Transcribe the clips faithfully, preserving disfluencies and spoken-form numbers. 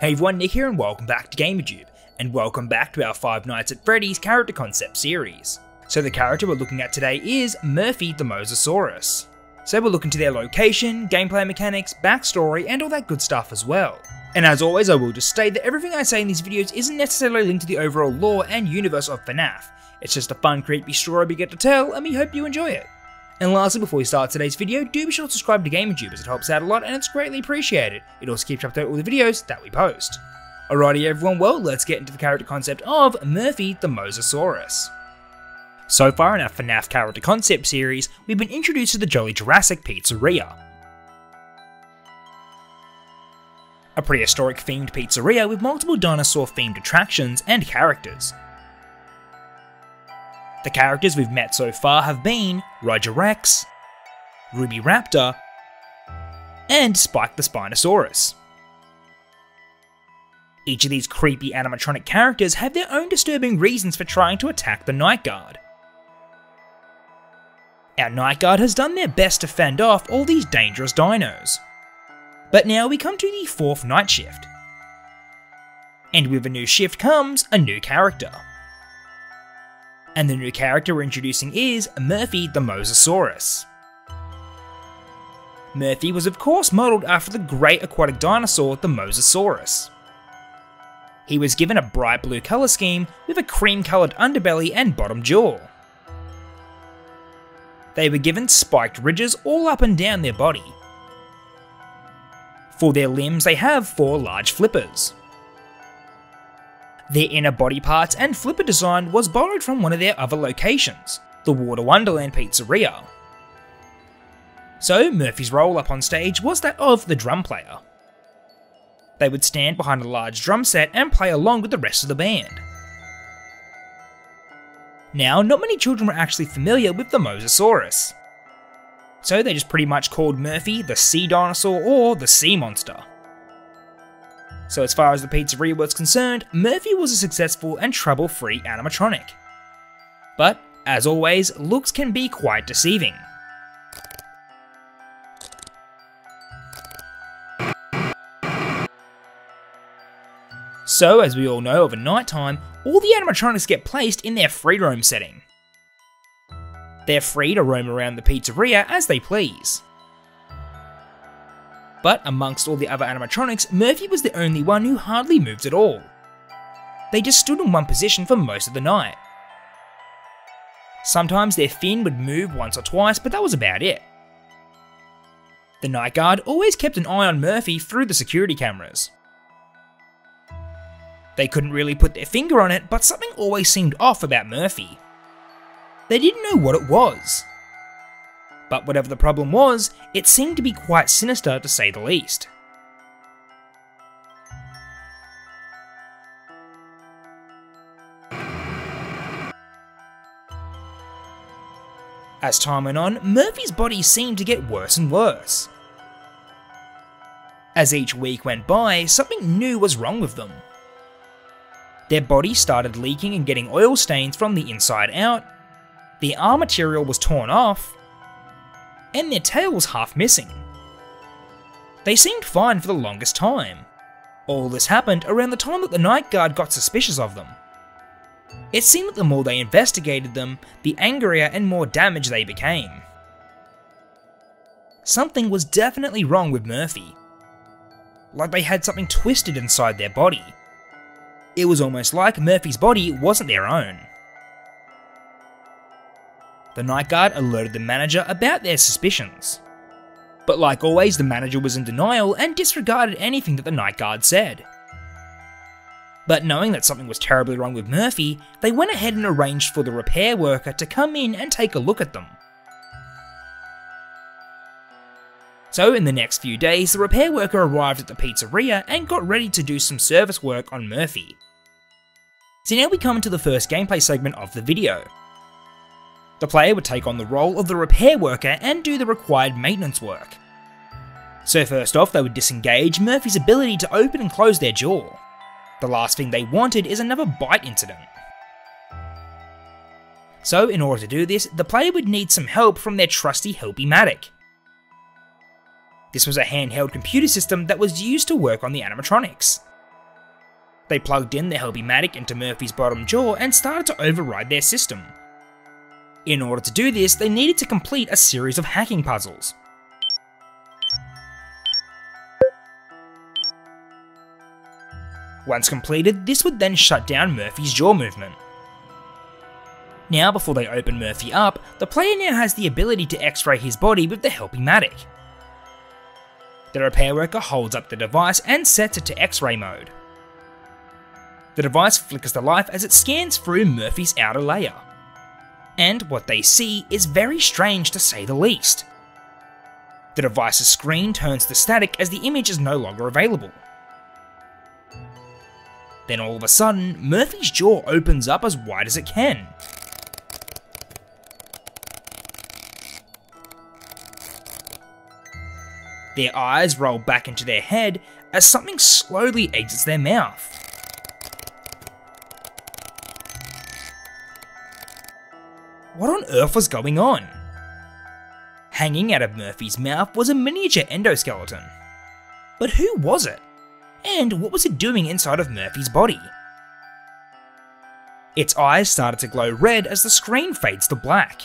Hey everyone, Nick here and welcome back to GamerJoob, and welcome back to our Five Nights at Freddy's character concept series. So the character we're looking at today is Murphy the Mosasaurus. So we'll look into their location, gameplay mechanics, backstory and all that good stuff as well. And as always, I will just state that everything I say in these videos isn't necessarily linked to the overall lore and universe of FNAF. It's just a fun creepy story we get to tell and we hope you enjoy it. And lastly, before we start today's video, do be sure to subscribe to GamerJoob as it helps out a lot and it's greatly appreciated. It also keeps up to date all the videos that we post. Alrighty everyone, well let's get into the character concept of Murphy the Mosasaurus. So far in our FNAF character concept series, we've been introduced to the Jolly Jurassic Pizzeria. A prehistoric themed pizzeria with multiple dinosaur themed attractions and characters. The characters we've met so far have been Roger Rex, Ruby Raptor, and Spike the Spinosaurus. Each of these creepy animatronic characters have their own disturbing reasons for trying to attack the Night Guard. Our Night Guard has done their best to fend off all these dangerous dinos. But now we come to the fourth night shift. And with a new shift comes a new character. And the new character we're introducing is Murphy the Mosasaurus. Murphy was of course modelled after the great aquatic dinosaur the Mosasaurus. He was given a bright blue colour scheme with a cream coloured underbelly and bottom jaw. They were given spiked ridges all up and down their body. For their limbs they have four large flippers. Their inner body parts and flipper design was borrowed from one of their other locations, the Water Wonderland Pizzeria. So Murphy's role up on stage was that of the drum player. They would stand behind a large drum set and play along with the rest of the band. Now, not many children were actually familiar with the Mosasaurus, so they just pretty much called Murphy the Sea Dinosaur or the Sea Monster. So as far as the pizzeria was concerned, Murphy was a successful and trouble-free animatronic. But, as always, looks can be quite deceiving. So, as we all know, over night time, all the animatronics get placed in their free roam setting. They're free to roam around the pizzeria as they please. But amongst all the other animatronics, Murphy was the only one who hardly moved at all. They just stood in one position for most of the night. Sometimes their fin would move once or twice, but that was about it. The Night Guard always kept an eye on Murphy through the security cameras. They couldn't really put their finger on it, but something always seemed off about Murphy. They didn't know what it was. But whatever the problem was, it seemed to be quite sinister to say the least. As time went on, Murphy's body seemed to get worse and worse. As each week went by, something new was wrong with them. Their body started leaking and getting oil stains from the inside out, their arm material was torn off, and their tail was half missing. They seemed fine for the longest time. All this happened around the time that the Night Guard got suspicious of them. It seemed that the more they investigated them, the angrier and more damaged they became. Something was definitely wrong with Murphy. Like they had something twisted inside their body. It was almost like Murphy's body wasn't their own. The Night Guard alerted the manager about their suspicions. But like always, the manager was in denial and disregarded anything that the Night Guard said. But knowing that something was terribly wrong with Murphy, they went ahead and arranged for the repair worker to come in and take a look at them. So in the next few days, the repair worker arrived at the pizzeria and got ready to do some service work on Murphy. So now we come to the first gameplay segment of the video. The player would take on the role of the repair worker and do the required maintenance work. So first off, they would disengage Murphy's ability to open and close their jaw. The last thing they wanted is another bite incident. So in order to do this, the player would need some help from their trusty Helpy-Matic. This was a handheld computer system that was used to work on the animatronics. They plugged in the Helpy-Matic into Murphy's bottom jaw and started to override their system. In order to do this, they needed to complete a series of hacking puzzles. Once completed, this would then shut down Murphy's jaw movement. Now, before they open Murphy up, the player now has the ability to x-ray his body with the Helpy-Matic. The repair worker holds up the device and sets it to x-ray mode. The device flickers to life as it scans through Murphy's outer layer. And what they see is very strange to say the least. The device's screen turns to static as the image is no longer available. Then all of a sudden, Murphy's jaw opens up as wide as it can. Their eyes roll back into their head as something slowly exits their mouth. What on earth was going on? Hanging out of Murphy's mouth was a miniature endoskeleton. But who was it? And what was it doing inside of Murphy's body? Its eyes started to glow red as the screen fades to black.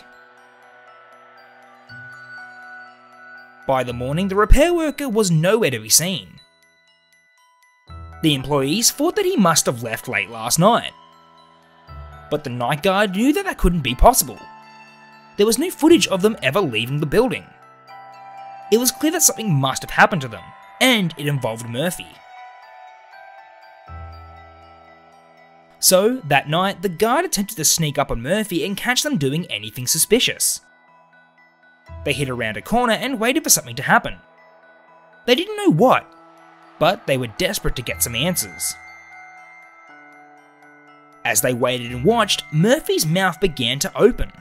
By the morning, the repair worker was nowhere to be seen. The employees thought that he must have left late last night. But the night guard knew that that couldn't be possible. There was no footage of them ever leaving the building. It was clear that something must have happened to them, and it involved Murphy. So, that night, the guard attempted to sneak up on Murphy and catch them doing anything suspicious. They hid around a corner and waited for something to happen. They didn't know what, but they were desperate to get some answers. As they waited and watched, Murphy's mouth began to open.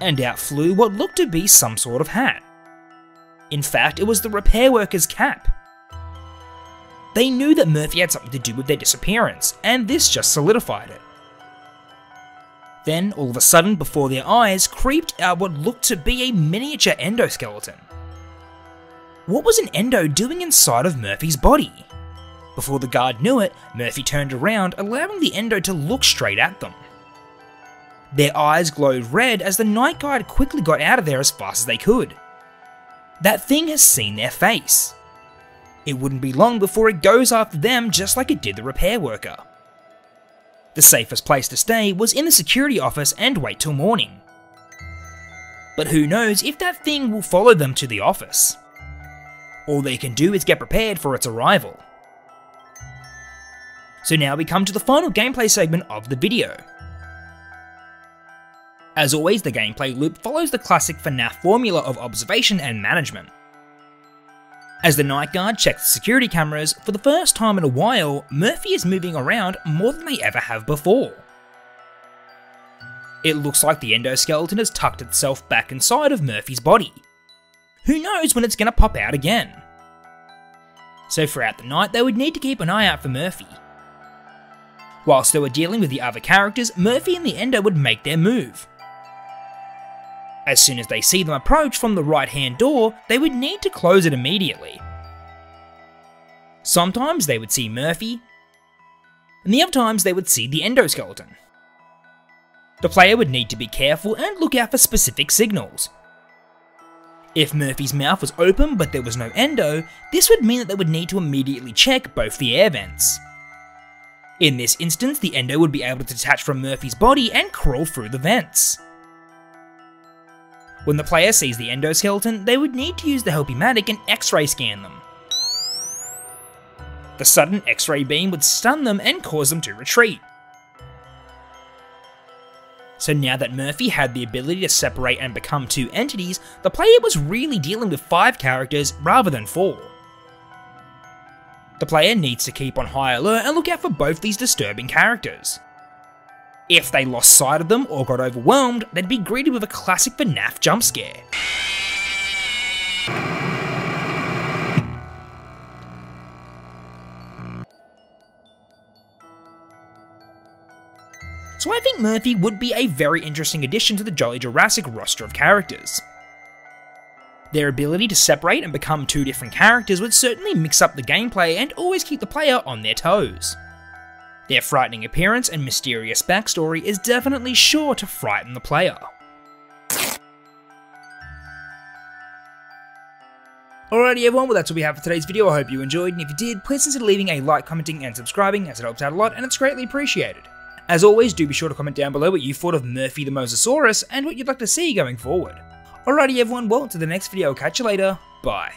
And out flew what looked to be some sort of hat. In fact, it was the repair worker's cap. They knew that Murphy had something to do with their disappearance, and this just solidified it. Then, all of a sudden, before their eyes, creeped out what looked to be a miniature endoskeleton. What was an endo doing inside of Murphy's body? Before the guard knew it, Murphy turned around, allowing the endo to look straight at them. Their eyes glowed red as the night guard quickly got out of there as fast as they could. That thing has seen their face. It wouldn't be long before it goes after them just like it did the repair worker. The safest place to stay was in the security office and wait till morning. But who knows if that thing will follow them to the office. All they can do is get prepared for its arrival. So now we come to the final gameplay segment of the video. As always, the gameplay loop follows the classic FNAF formula of observation and management. As the night guard checks the security cameras, for the first time in a while, Murphy is moving around more than they ever have before. It looks like the endoskeleton has tucked itself back inside of Murphy's body. Who knows when it's going to pop out again? So throughout the night, they would need to keep an eye out for Murphy. Whilst they were dealing with the other characters, Murphy and the endo would make their move. As soon as they see them approach from the right-hand door, they would need to close it immediately. Sometimes they would see Murphy, and the other times they would see the endoskeleton. The player would need to be careful and look out for specific signals. If Murphy's mouth was open but there was no endo, this would mean that they would need to immediately check both the air vents. In this instance, the endo would be able to detach from Murphy's body and crawl through the vents. When the player sees the endoskeleton, they would need to use the Helpy-Matic and x-ray scan them. The sudden x-ray beam would stun them and cause them to retreat. So now that Murphy had the ability to separate and become two entities, the player was really dealing with five characters rather than four. The player needs to keep on high alert and look out for both these disturbing characters. If they lost sight of them or got overwhelmed, they'd be greeted with a classic FNAF jump scare. So I think Murphy would be a very interesting addition to the Jolly Jurassic roster of characters. Their ability to separate and become two different characters would certainly mix up the gameplay and always keep the player on their toes. Their frightening appearance and mysterious backstory is definitely sure to frighten the player. Alrighty everyone, well that's all we have for today's video. I hope you enjoyed, and if you did, please consider leaving a like, commenting and subscribing as it helps out a lot and it's greatly appreciated. As always, do be sure to comment down below what you thought of Murphy the Mosasaurus and what you'd like to see going forward. Alrighty everyone, well until the next video, I'll catch you later, bye.